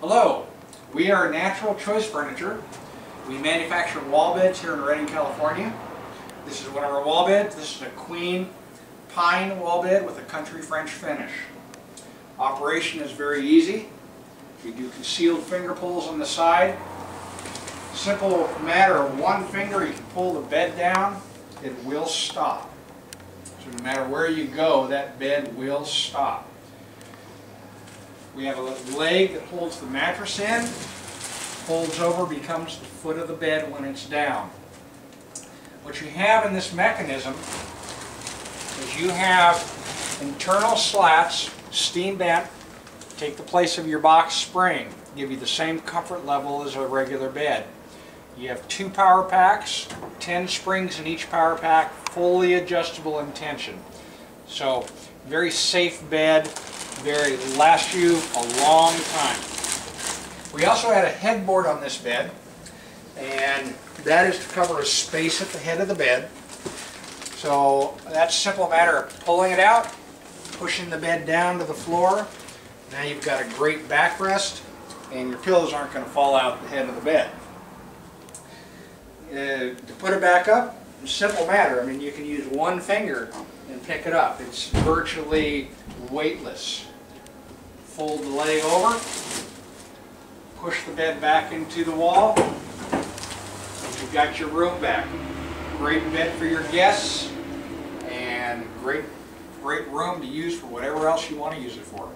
Hello, we are Natural Choice Furniture. We manufacture wall beds here in Redding, California. This is one of our wall beds. This is a Queen Pine wall bed with a country French finish. Operation is very easy. We do concealed finger pulls on the side. Simple matter of one finger, you can pull the bed down, it will stop. So no matter where you go, that bed will stop. We have a leg that holds the mattress in, folds over, becomes the foot of the bed when it's down. What you have in this mechanism is you have internal slats, steam bent, take the place of your box spring, give you the same comfort level as a regular bed. You have two power packs, 10 springs in each power pack, fully adjustable in tension. So very safe bed, very lasts you a long time. We also had a headboard on this bed, and that is to cover a space at the head of the bed. So that's a simple matter of pulling it out, pushing the bed down to the floor. Now you've got a great backrest, and your pillows aren't going to fall out the head of the bed. To put it back up, simple matter. I mean, you can use one finger and pick it up. It's virtually weightless. Fold the leg over, push the bed back into the wall, and you've got your room back. Great bed for your guests, and great room to use for whatever else you want to use it for.